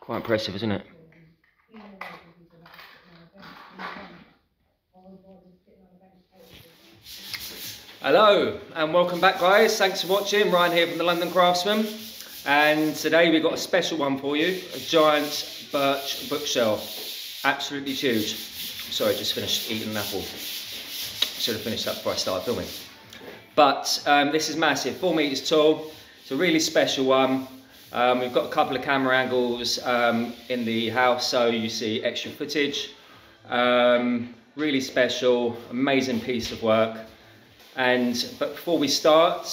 Quite impressive, isn't it? Hello and welcome back, guys. Thanks for watching. Ryan here from the London Craftsman, and today we've got a special one for you, a giant birch bookshelf, absolutely huge. Sorry, just finished eating an apple. Should have finished that before I started filming. But this is massive, 4 meters tall. It's a really special one. We've got a couple of camera angles in the house, so you see extra footage. Really special, amazing piece of work. But before we start,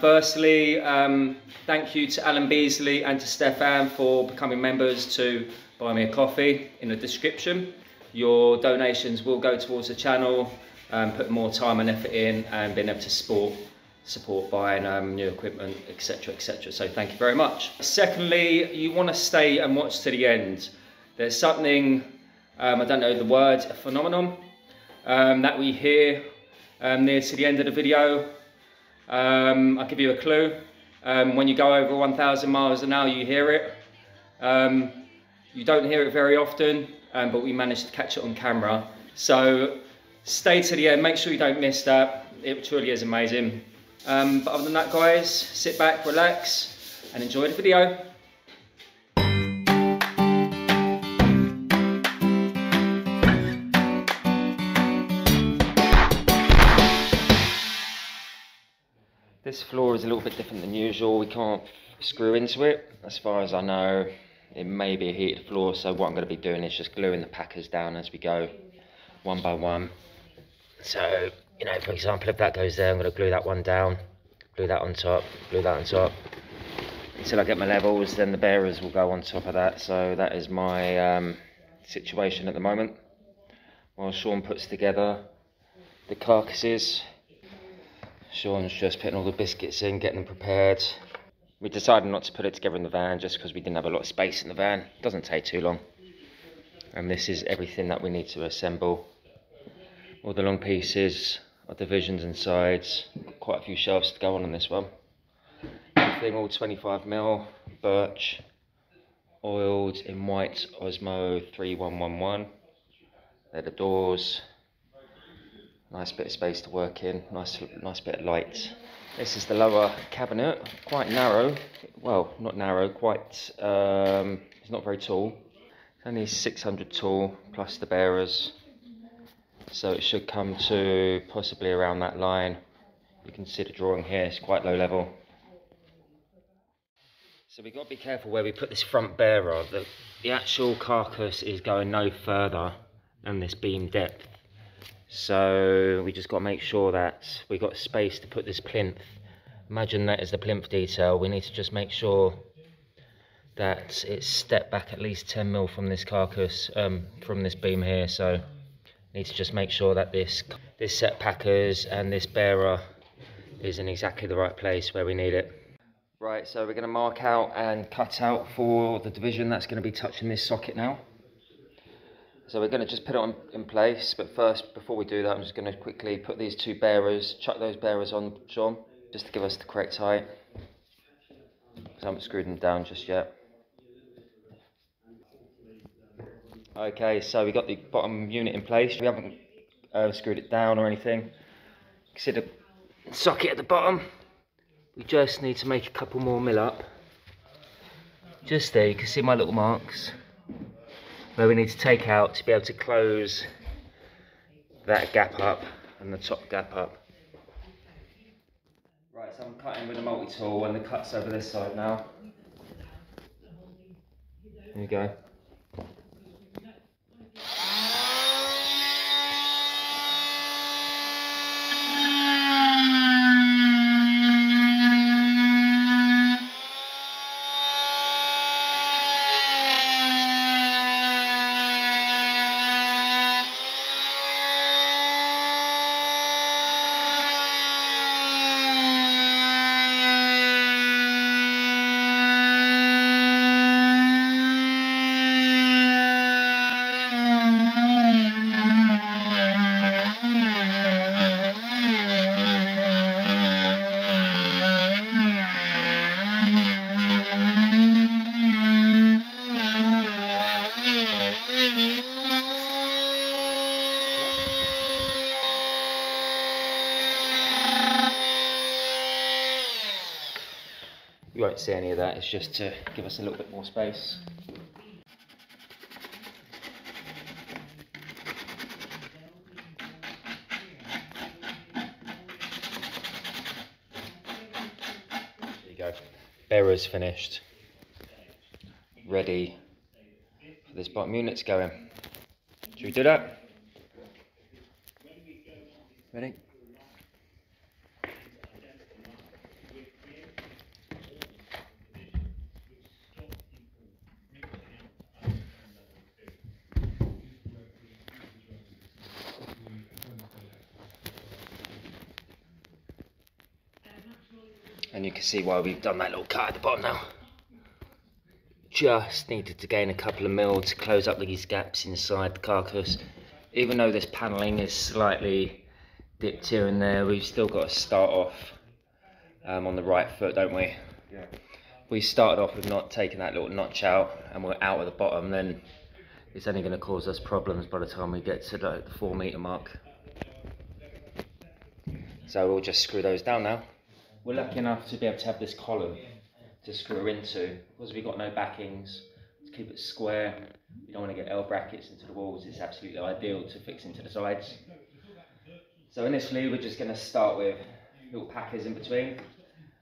firstly, thank you to Alan Beasley and to Stefan for becoming members to buy me a coffee in the description. Your donations will go towards the channel, put more time and effort in, and being able to support buying new equipment, etc, etc. So thank you very much. Secondly, you want to stay and watch to the end. There's something, I don't know the word, a phenomenon that we hear near to the end of the video. I'll give you a clue. When you go over 1,000 miles an hour, you hear it. You don't hear it very often, but we managed to catch it on camera. So stay to the end, make sure you don't miss that. It truly is amazing. But other than that, guys, sit back, relax, and enjoy the video. This floor is a little bit different than usual. We can't screw into it. As far as I know, it may be a heated floor, so what I'm going to be doing is just gluing the packers down as we go, one by one. So, you know, for example, if that goes there, I'm going to glue that one down, glue that on top, glue that on top, until I get my levels. Then the bearers will go on top of that. So that is my situation at the moment, while Shaun puts together the carcasses. Shaun's just putting all the biscuits in, getting them prepared. We decided not to put it together in the van just because we didn't have a lot of space in the van. It doesn't take too long. And this is everything that we need to assemble. All the long pieces, our divisions and sides. Quite a few shelves to go on this one. Everything all 25mm, birch, oiled in white Osmo 3111. They're the doors. Nice bit of space to work in, nice bit of light. This is the lower cabinet, quite narrow. Well, not narrow, quite, it's not very tall. It's only 600 tall, plus the bearers. So it should come to possibly around that line. You can see the drawing here, it's quite low level. So we've got to be careful where we put this front bearer. The actual carcass is going no further than this beam depth. So we just got to make sure that we got space to put this plinth. Imagine that is the plinth detail. We need to just make sure that it's stepped back at least 10mm from this carcass, from this beam here. So need to just make sure that this set packers and this bearer is in exactly the right place where we need it. Right, so we're going to mark out and cut out for the division that's going to be touching this socket now. So we're going to just put it on in place, but first, before we do that, I'm just going to quickly put these two bearers, chuck those bearers on, Shaun, just to give us the correct height. Because I haven't screwed them down just yet. Okay, so we got the bottom unit in place. We haven't screwed it down or anything. You can see the socket at the bottom. We just need to make a couple more mil up. Just there, you can see my little marks where we need to take out to be able to close that gap up and the top gap up. Right, so I'm cutting with a multi-tool and the cut's over this side now. There you go. You won't see any of that, it's just to give us a little bit more space. There you go, Berra's finished, ready for this bottom unit to go in. Should we do that? Ready? And you can see why we've done that little cut at the bottom now. Just needed to gain a couple of mil to close up these gaps inside the carcass. Even though this panelling is slightly dipped here and there, we've still got to start off on the right foot, don't we? Yeah. We started off with not taking that little notch out, and we're out at the bottom, then it's only going to cause us problems by the time we get to like the 4 metre mark. So we'll just screw those down now. We're lucky enough to be able to have this column to screw into, because we've got no backings, to keep it square. You don't want to get L brackets into the walls, it's absolutely ideal to fix into the sides. So initially we're just going to start with little packers in between.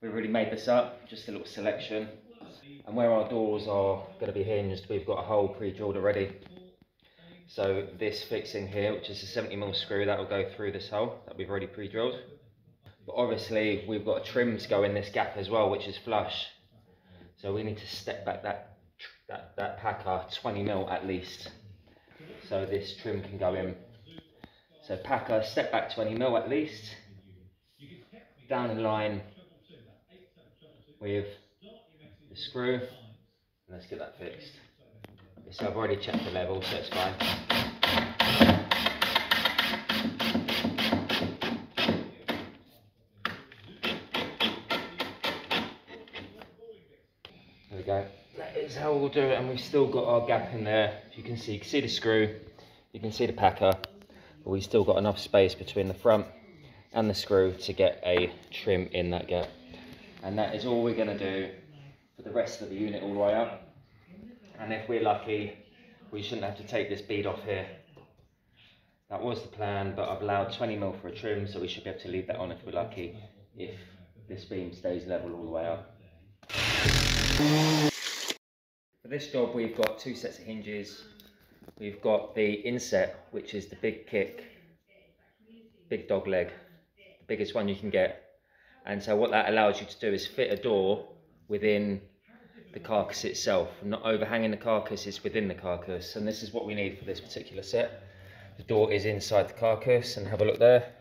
We've already made this up, just a little selection. And where our doors are going to be hinged, we've got a hole pre-drilled already. So this fixing here, which is a 70mm screw, that will go through this hole that we've already pre-drilled. But obviously we've got a trim to go in this gap as well, which is flush. So we need to step back that packer 20mm at least, so this trim can go in. So packer, step back 20mm at least, down in line with the screw, and let's get that fixed. So I've already checked the level, so it's fine. There we go. That is how we'll do it, and we've still got our gap in there. If you can see the screw, you can see the packer. But we've still got enough space between the front and the screw to get a trim in that gap. And that is all we're going to do for the rest of the unit all the way up. And if we're lucky, we shouldn't have to take this bead off here. That was the plan, but I've allowed 20mm for a trim, so we should be able to leave that on if we're lucky, if this beam stays level all the way up. For this job, we've got two sets of hinges. We've got the inset, which is the big kick, big dog leg, the biggest one you can get. And so what that allows you to do is fit a door within the carcass itself. Not overhanging the carcass, it's within the carcass. And this is what we need for this particular set. The door is inside the carcass, and have a look there.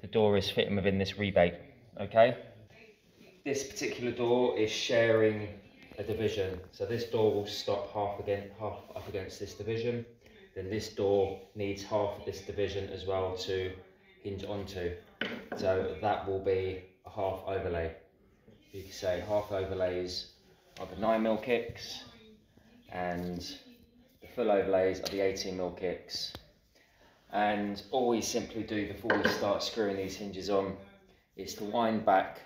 The door is fitting within this rebate, okay? This particular door is sharing a division, so this door will stop half up against this division. Then this door needs half of this division as well to hinge onto, so that will be a half overlay. You can say half overlays are the 9mm kicks, and the full overlays are the 18mm kicks. And all we simply do before we start screwing these hinges on is to wind back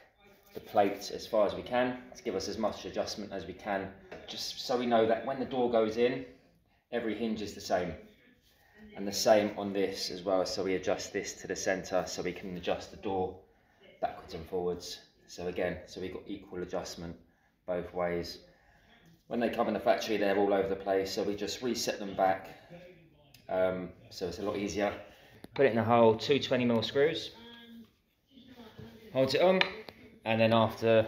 the plate as far as we can to give us as much adjustment as we can, just so we know that when the door goes in, every hinge is the same, and the same on this as well. So we adjust this to the center so we can adjust the door backwards and forwards. So again, so we've got equal adjustment both ways. When they come in the factory, they're all over the place, so we just reset them back, so it's a lot easier. Put it in the hole, two 20mm screws, holds it on. And then after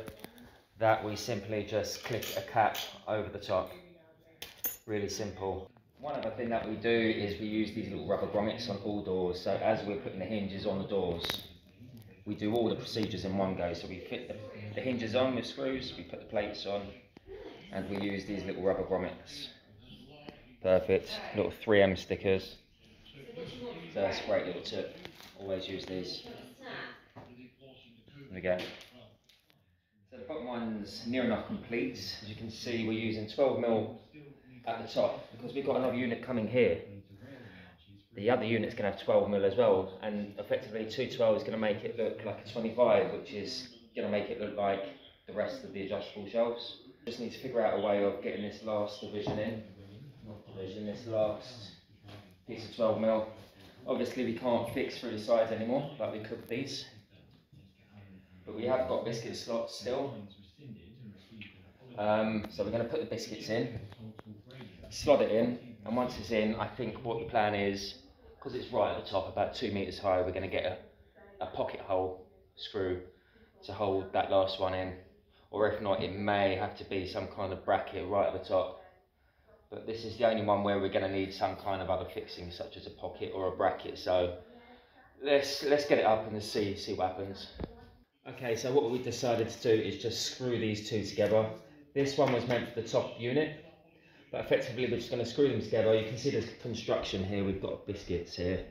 that, we simply just click a cap over the top. Really simple. One other thing that we do is we use these little rubber grommets on all doors. So as we're putting the hinges on the doors, we do all the procedures in one go. So we fit the hinges on with screws, we put the plates on, and we use these little rubber grommets. Perfect. Little 3M stickers. So that's a great little tip. Always use these. There we go. So the bottom one's near enough complete. As you can see, we're using 12mm at the top because we've got another unit coming here. The other unit's going to have 12mm as well, and effectively 2 12 is going to make it look like a 25, which is going to make it look like the rest of the adjustable shelves. Just need to figure out a way of getting this last division in. This last piece of 12mm. Obviously we can't fix through the sides anymore like we could these. But we have got biscuit slots still. So we're going to put the biscuits in, slot it in, and once it's in, I think what the plan is, because it's right at the top, about 2 meters high, we're going to get a pocket hole screw to hold that last one in, or if not, it may have to be some kind of bracket right at the top. But this is the only one where we're going to need some kind of other fixing, such as a pocket or a bracket. So let's get it up and see what happens. Okay, so what we decided to do is just screw these two together. This one was meant for the top unit, but effectively we're just going to screw them together. You can see there's construction here. We've got biscuits here,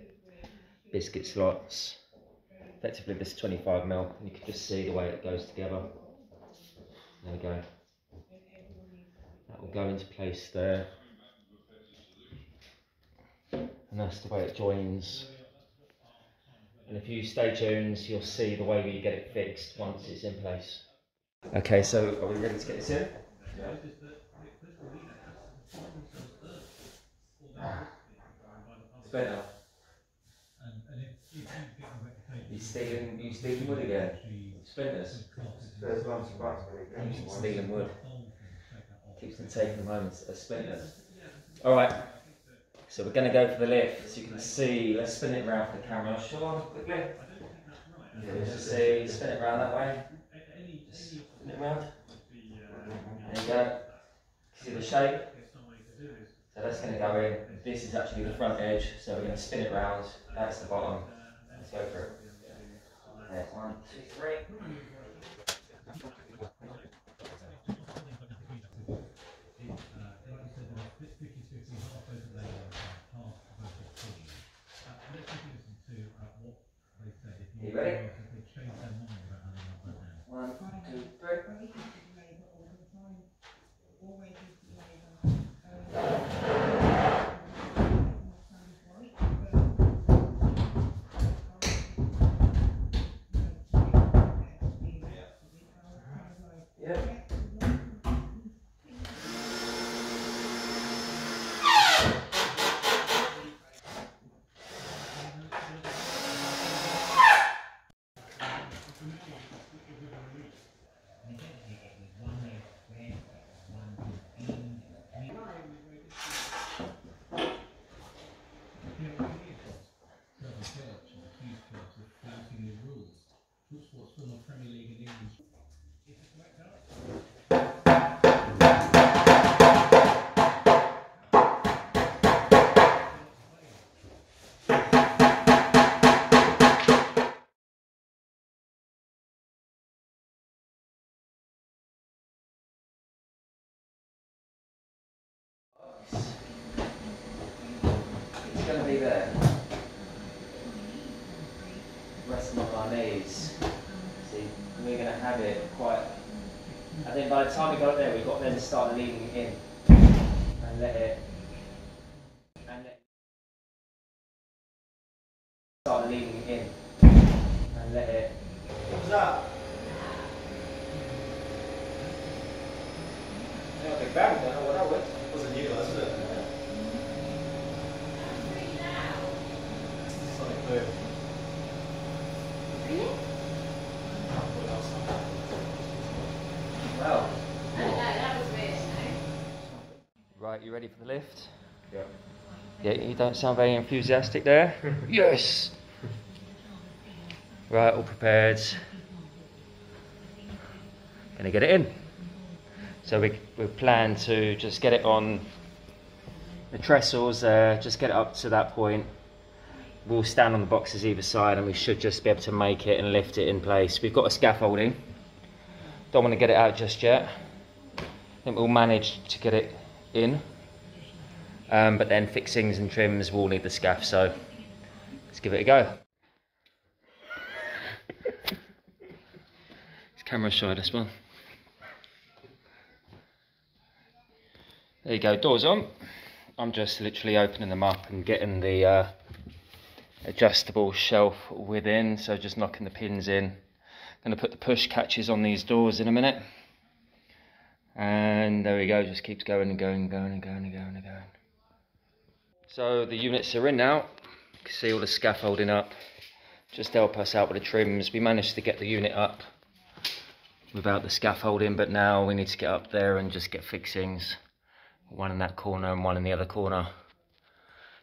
biscuit slots. Effectively this is 25mm. You can just see the way it goes together. There we go. That will go into place there. And that's the way it joins. And if you stay tuned, you'll see the way we get it fixed once it's in place. Okay, so are we ready to get this in? Yeah. It's better. You're stealing wood again. Spinners. First one's right, keeps stealing wood. Keeps them taking the moments as spinners. Alright, so we're going to go for the lift. So you can see, let's spin it around for the camera. Sure, the lift. You can see, spin it around that way. It round. There you go. See the shape? So that's going to go in. This is actually the front edge, so we're going to spin it round. That's the bottom. Let's go for it. There's 1, 2, 3. You ready? 1, 2, 3. Yep. It's going to be there, resting on our knees. See, we're going to have it quite, I think by the time we got there, we've got then to start leaning in and let it comes up. Yeah, big bang, I don't know what that was. It wasn't you, that's it. Sonic boom. Really? Wow. I don't know, that was weird, no? Right, you ready for the lift? Yeah. Yeah, you don't sound very enthusiastic there. Yes! Right, all prepared. Gonna get it in. So we plan to just get it on the trestles there, just get it up to that point. We'll stand on the boxes either side and we should just be able to make it and lift it in place. We've got a scaffolding. Don't want to get it out just yet. I think we'll manage to get it in. But then fixings and trims will need the scaff, so let's give it a go. This camera's shy, this one. There you go, doors on. I'm just literally opening them up and getting the adjustable shelf within, so just knocking the pins in. Going to put the push catches on these doors in a minute. And there we go, just keeps going and going and going and going and going and going. So the units are in now. You can see all the scaffolding up. Just help us out with the trims. We managed to get the unit up without the scaffolding, but now we need to get up there and just get fixings. One in that corner and one in the other corner.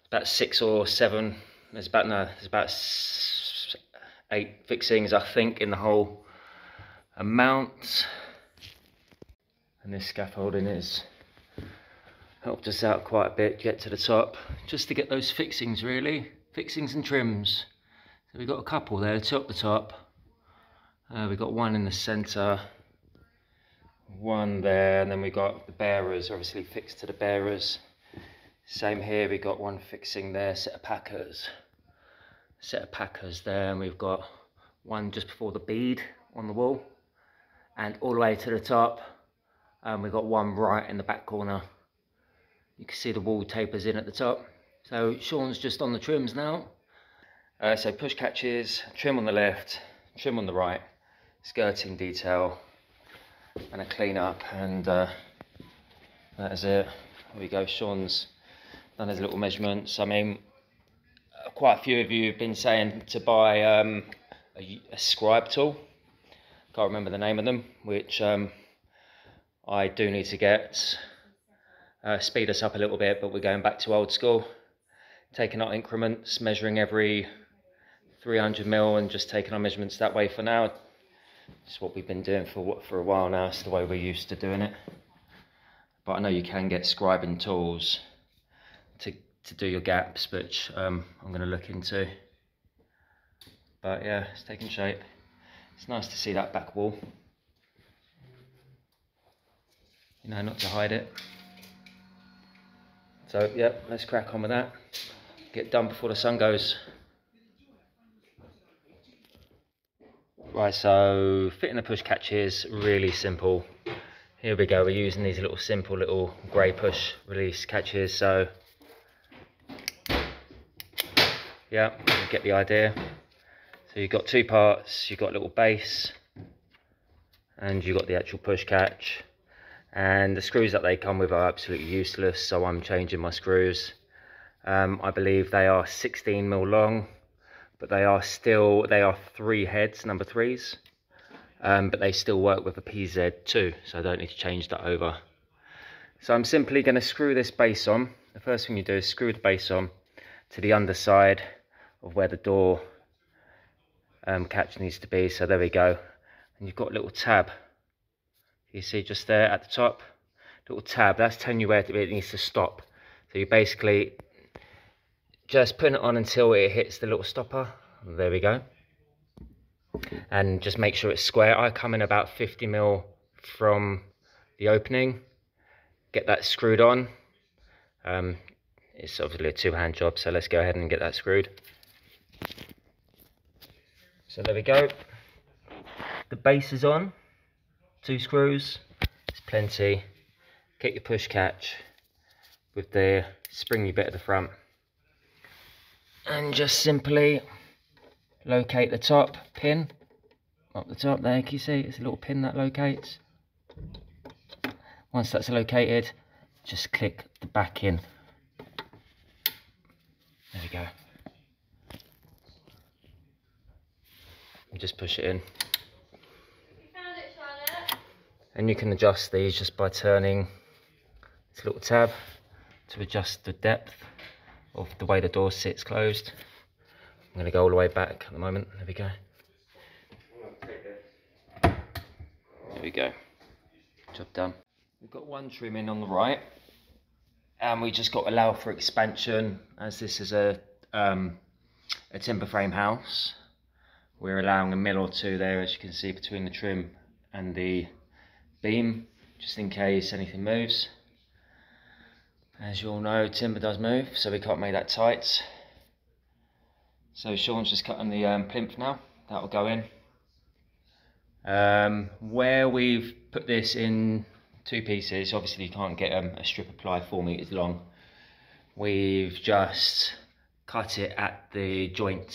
About 6 or 7. There's about 8 fixings, I think, in the whole amount. And this scaffolding has helped us out quite a bit, get to the top, just to get those fixings really, fixings and trims. So we've got a couple there, 2 up the top, we've got one in the centre, one there, and then we've got the bearers, obviously fixed to the bearers. Same here, we've got one fixing there, set of packers there, and we've got one just before the bead on the wall, and all the way to the top. And we've got one right in the back corner. You can see the wall tapers in at the top. So Shaun's just on the trims now. So push catches, trim on the left, trim on the right, skirting detail, and a clean up, and that is it. There we go, Shaun's done his little measurements. I mean, quite a few of you have been saying to buy a scribe tool. Can't remember the name of them, which I do need to get. Speed us up a little bit, but we're going back to old school. Taking our increments, measuring every 300 mil, and just taking our measurements that way for now. It's what we've been doing for a while now. It's the way we're used to doing it. But I know you can get scribing tools to do your gaps, which I'm going to look into. But yeah, it's taking shape. It's nice to see that back wall, you know, not to hide it. So yeah, let's crack on with that, get done before the sun goes. Right, so fitting the push catches, really simple. Here we go, we're using these little simple little grey push release catches. So yeah, you get the idea. So you've got 2 parts, you've got a little base, and you've got the actual push catch. And the screws that they come with are absolutely useless, so I'm changing my screws. I believe they are 16 mil long, but they are 3 heads, number 3s. But they still work with a PZ2, so I don't need to change that over. So I'm simply going to screw this base on. The first thing you do is screw the base on to the underside of where the door catch needs to be. So there we go, and you've got a little tab, you see just there at the top, little tab, that's telling you where it needs to stop. So you basically just put it on until it hits the little stopper. There we go, and just make sure it's square. I come in about 50 mil from the opening, get that screwed on. It's obviously a 2-hand job, so let's go ahead and get that screwed. So there we go, the base is on, 2 screws, it's plenty. Get your push catch with the springy bit at the front, and just simply locate the top pin up the top there. Can you see it's a little pin that locates? Once that's located, just click the back in. There we go. And just push it in. You found it, Charlotte. And you can adjust these just by turning this little tab to adjust the depth of the way the door sits closed. I'm going to go all the way back at the moment. There we go. There we go. Job done. We've got one trim in on the right, and we just got to allow for expansion, as this is a timber frame house. We're allowing a mil or 2 there, as you can see, between the trim and the beam, just in case anything moves. As you all know, timber does move, so we can't make that tight. So Shaun's just cutting the plinth now, that'll go in. Where we've put this in 2 pieces, obviously you can't get a strip of ply 4 meters long. We've just cut it at the joint,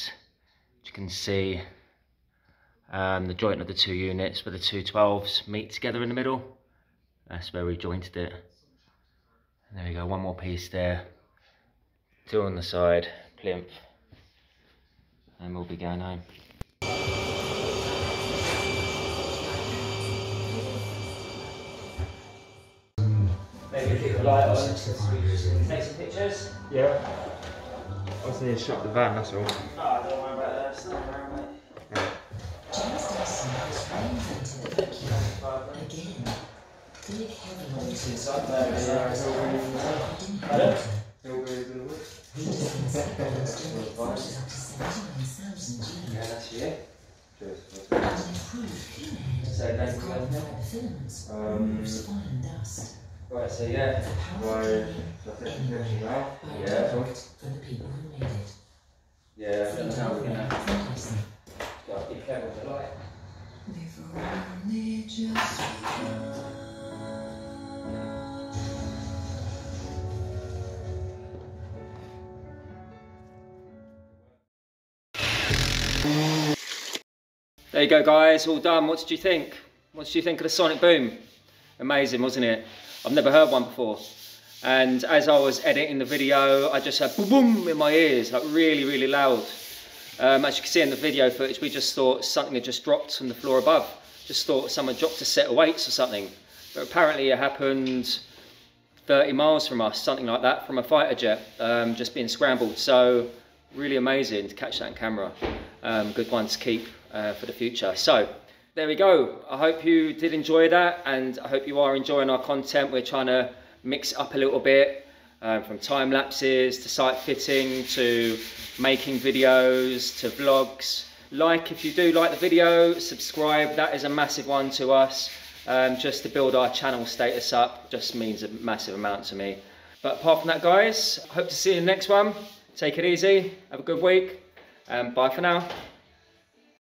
as you can see, The joint of the two units with the two 12s meet together in the middle. That's where we jointed it. And there we go, one more piece there, two on the side, plinth, and we'll be going home. Maybe keep the light on, take some pictures. Yeah. I just need to shut the van, that's all. Oh, don't worry about that, it's not around, mate. Yeah. Right, so yeah, I don't know how we're going to... Got to be clever with the light. There you go, guys, all done. What did you think? What did you think of the sonic boom? Amazing, wasn't it? I've never heard one before. And as I was editing the video, I just had boom boom in my ears, like really, really loud. As you can see in the video footage, we just thought something had just dropped from the floor above. Just thought someone dropped a set of weights or something. But apparently it happened 30 miles from us, something like that, from a fighter jet, just being scrambled. So really amazing to catch that on camera. Good one to keep for the future. So there we go. I hope you did enjoy that, and I hope you are enjoying our content. We're trying to mix up a little bit. From time lapses to site fitting to making videos to vlogs. Like, if you do like the video, subscribe. That is a massive one to us, just to build our channel status up. Just means a massive amount to me. But apart from that, guys, I hope to see you in the next one. Take it easy, have a good week, and bye for now.